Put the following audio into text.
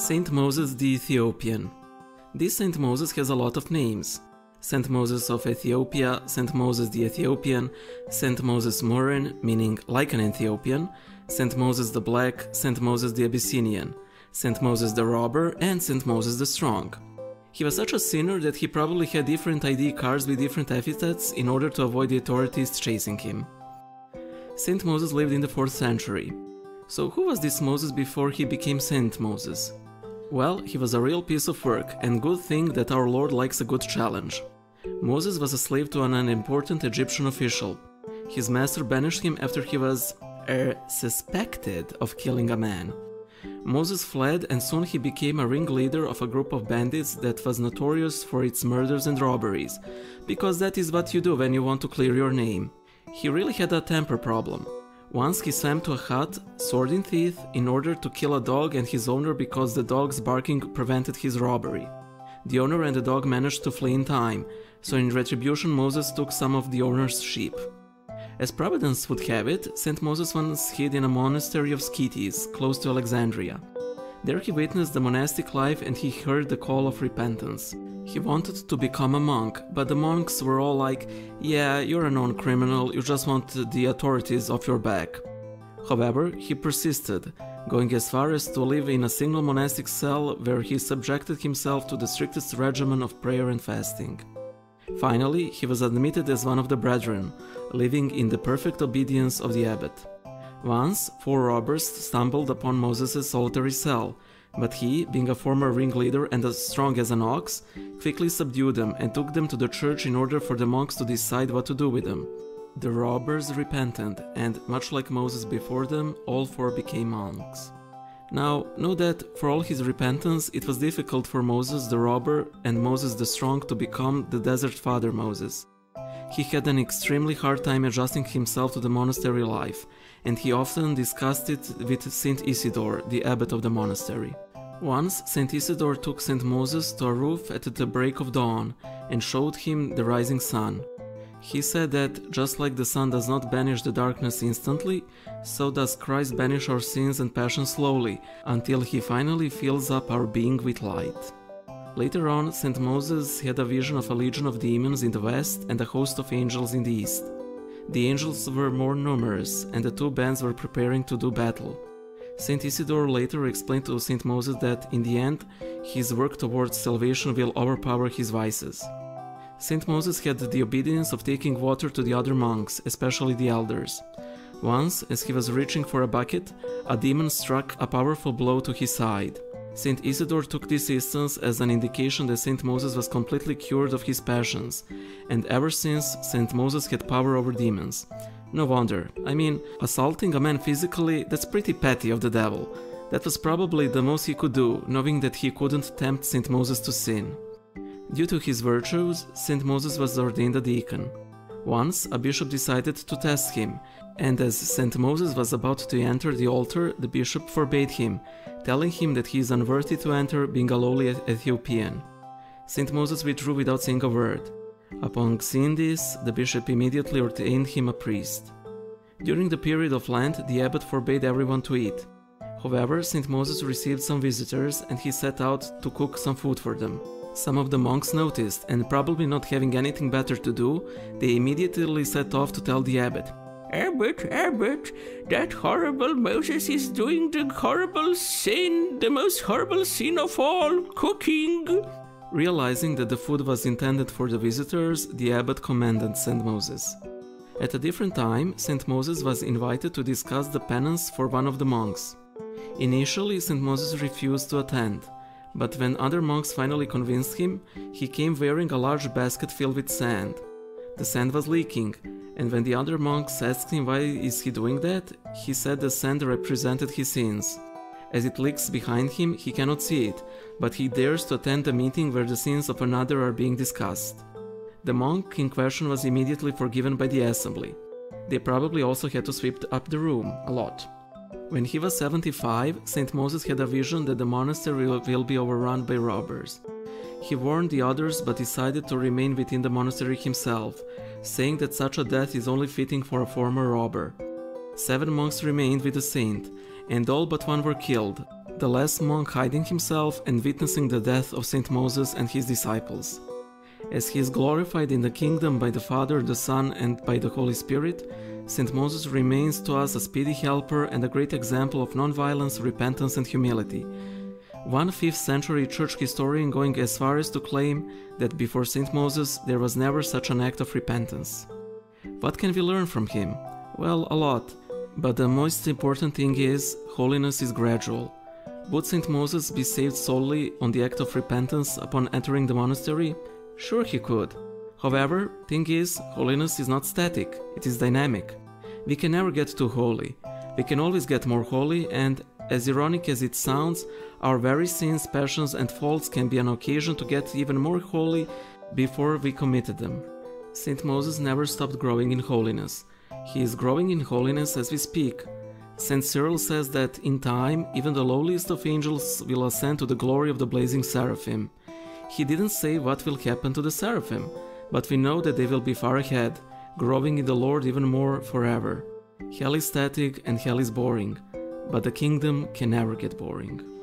St. Moses the Ethiopian. This St. Moses has a lot of names. St. Moses of Ethiopia, St. Moses the Ethiopian, St. Moses Murin, meaning like an Ethiopian, St. Moses the Black, St. Moses the Abyssinian, St. Moses the Robber, and St. Moses the Strong. He was such a sinner that he probably had different ID cards with different epithets in order to avoid the authorities chasing him. St. Moses lived in the 4th century. So who was this Moses before he became St. Moses? Well, he was a real piece of work, and good thing that our Lord likes a good challenge. Moses was a slave to an unimportant Egyptian official. His master banished him after he was suspected of killing a man. Moses fled, and soon he became a ringleader of a group of bandits that was notorious for its murders and robberies, because that is what you do when you want to clear your name. He really had a temper problem. Once he swam to a hut, sword in teeth, in order to kill a dog and his owner because the dog's barking prevented his robbery. The owner and the dog managed to flee in time, so in retribution Moses took some of the owner's sheep. As providence would have it, St. Moses once hid in a monastery of Sketis, close to Alexandria. There he witnessed the monastic life and he heard the call of repentance. He wanted to become a monk, but the monks were all like, "Yeah, you're a known criminal, you just want the authorities off your back." However, he persisted, going as far as to live in a single monastic cell where he subjected himself to the strictest regimen of prayer and fasting. Finally, he was admitted as one of the brethren, living in the perfect obedience of the abbot. Once, 4 robbers stumbled upon Moses' solitary cell, but he, being a former ringleader and as strong as an ox, quickly subdued them and took them to the church in order for the monks to decide what to do with them. The robbers repented, and much like Moses before them, all 4 became monks. Now, know that, for all his repentance, it was difficult for Moses the Robber and Moses the Strong to become the desert father Moses. He had an extremely hard time adjusting himself to the monastery life, and he often discussed it with Saint Isidore, the abbot of the monastery. Once, Saint Isidore took Saint Moses to a roof at the break of dawn and showed him the rising sun. He said that, just like the sun does not banish the darkness instantly, so does Christ banish our sins and passions slowly, until he finally fills up our being with light. Later on, St. Moses had a vision of a legion of demons in the west and a host of angels in the east. The angels were more numerous, and the 2 bands were preparing to do battle. St. Isidore later explained to St. Moses that, in the end, his work towards salvation will overpower his vices. St. Moses had the obedience of taking water to the other monks, especially the elders. Once, as he was reaching for a bucket, a demon struck a powerful blow to his side. St. Isidore took this instance as an indication that St. Moses was completely cured of his passions, and ever since, St. Moses had power over demons. No wonder. I mean, assaulting a man physically, that's pretty petty of the devil. That was probably the most he could do, knowing that he couldn't tempt St. Moses to sin. Due to his virtues, St. Moses was ordained a deacon. Once, a bishop decided to test him, and as St. Moses was about to enter the altar, the bishop forbade him, telling him that he is unworthy to enter, being a lowly Ethiopian. St. Moses withdrew without saying a word. Upon seeing this, the bishop immediately ordained him a priest. During the period of Lent, the abbot forbade everyone to eat. However, St. Moses received some visitors, and he set out to cook some food for them. Some of the monks noticed, and probably not having anything better to do, they immediately set off to tell the abbot. Abbot, that horrible Moses is doing the most horrible sin of all, cooking! Realizing that the food was intended for the visitors, the abbot commended St. Moses. At a different time, St. Moses was invited to discuss the penance for one of the monks. Initially, St. Moses refused to attend. But when other monks finally convinced him, he came wearing a large basket filled with sand. The sand was leaking, and when the other monks asked him why is he doing that, he said the sand represented his sins. As it leaks behind him, he cannot see it, but he dares to attend a meeting where the sins of another are being discussed. The monk in question was immediately forgiven by the assembly. They probably also had to sweep up the room, a lot. When he was 75, St. Moses had a vision that the monastery will be overrun by robbers. He warned the others but decided to remain within the monastery himself, saying that such a death is only fitting for a former robber. 7 monks remained with the saint, and all but 1 were killed, the last monk hiding himself and witnessing the death of St. Moses and his disciples. As he is glorified in the kingdom by the Father, the Son, and by the Holy Spirit, St. Moses remains to us a speedy helper and a great example of non-violence, repentance, and humility. One 5th century church historian going as far as to claim that before St. Moses there was never such an act of repentance. What can we learn from him? Well, a lot. But the most important thing is, holiness is gradual. Would St. Moses be saved solely on the act of repentance upon entering the monastery? Sure he could. However, thing is, holiness is not static, it is dynamic. We can never get too holy. We can always get more holy, and, as ironic as it sounds, our very sins, passions and faults can be an occasion to get even more holy before we committed them. St. Moses never stopped growing in holiness. He is growing in holiness as we speak. Saint Cyril says that, in time, even the lowliest of angels will ascend to the glory of the blazing seraphim. He didn't say what will happen to the seraphim, but we know that they will be far ahead, growing in the Lord even more forever. Hell is static and hell is boring, but the kingdom can never get boring.